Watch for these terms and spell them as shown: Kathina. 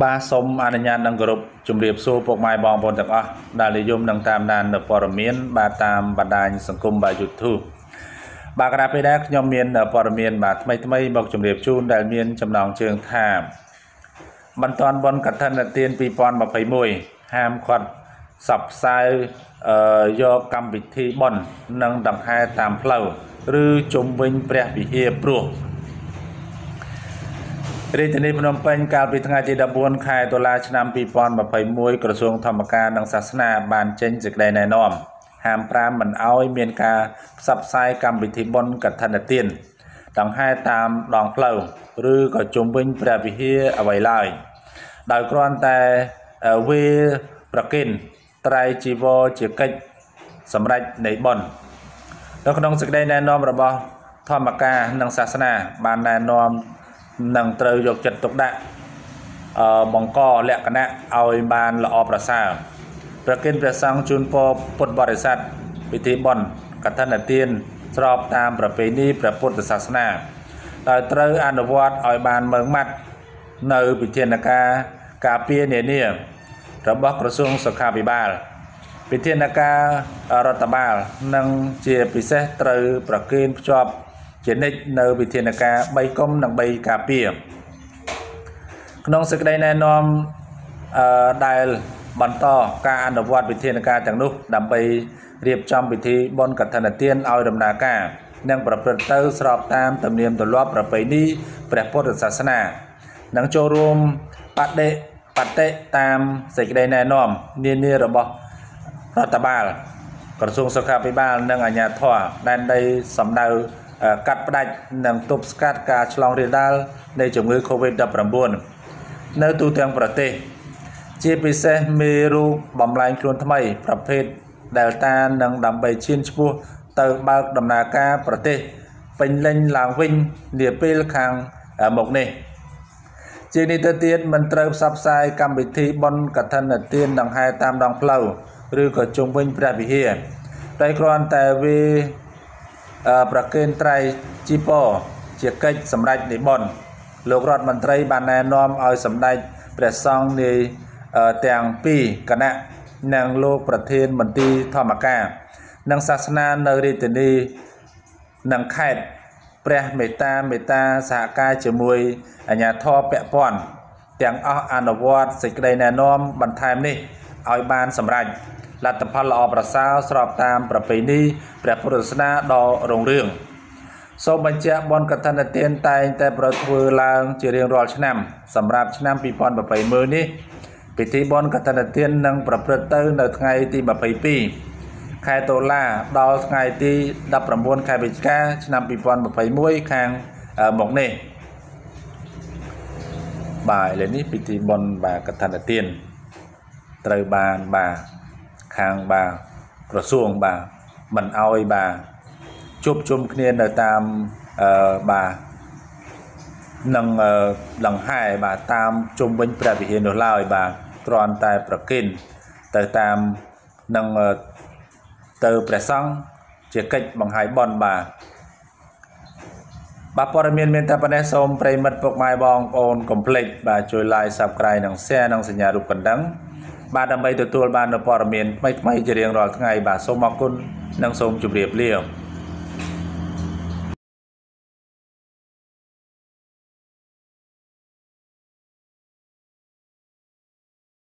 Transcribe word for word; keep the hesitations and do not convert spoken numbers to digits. បាទសូមអនុញ្ញាតនឹងគោរពជម្រាបសួរពុកម៉ែបងប្អូនទាំងអស់ដែលនិយមនឹងតាមដាន រាជធានីភ្នំពេញកាលពីថ្ងៃទី នឹងត្រូវយកចិត្តទុកដាក់បង្កលក្ខណៈឲ្យបានល្អប្រសើរប្រគិនព្រះសង្ឃជូនពរពុទ្ធបរិស័ទពិធីបុណ្យកឋិនទានស្របតាមប្រពៃណីព្រះពុទ្ធសាសនា ជានិច្ចនៅវិធានការ កាត់ផ្ដាច់និងទប់ស្កាត់ការឆ្លងរាលដាលនៃជំងឺ ប្រកេនត្រៃជីពជាកិច្ចសម្រេចនិមន្តលោករដ្ឋមន្ត្រីបានណែនាំឲ្យសម្ដេចព្រះសង្ឃនាយទាំងពីរគណៈនិងលោកប្រធានមន្ត្រីធម្មការនិងសាសនានៅរាជធានីនិងខេត្តព្រះមេត្តាមេត្តាសហការជាមួយអាជ្ញាធរពាក់ព័ន្ធទាំងអស់អនុវត្តសេចក្ដីណែនាំបន្ថែមនេះ ឲ្យបានសម្រេចលទ្ធផលល្អប្រសើរស្របតាមប្រពៃណីព្រះពុទ្ធសាសនាដ៏រុងរឿង ខាង បាទ ក្រសួង បាទ មិន ឲ្យ បាទ ជួប ជុំ គ្នា នៅ តាម អឺ បាទ នឹង លង្ហែ បាទ តាម ជុំ វិញ ព្រះ វិហារ នោះ ឡើយ បាទ គ្រាន់ តែ ប្រគិន ទៅ តាម នឹង ទៅ ព្រះ សង្ឃ ជា កិច្ច បង្ហាយ បន់ បាទ បាទ ព័ត៌មាន មាន តែ ប៉ុណ្ណេះ សូម ប្រិយ មិត្ត ពុក ម៉ែ បង ប្អូន កុំ ភ្លេច បាទ ជួយ Like Subscribe និង Share និង សញ្ញា រូប កណ្ដឹង បាទដើម្បីទទួលបានព័ត៌មានថ្មីៗជារៀងរាល់ថ្ងៃបាទសូមអរគុណនិងសូមជម្រាបលា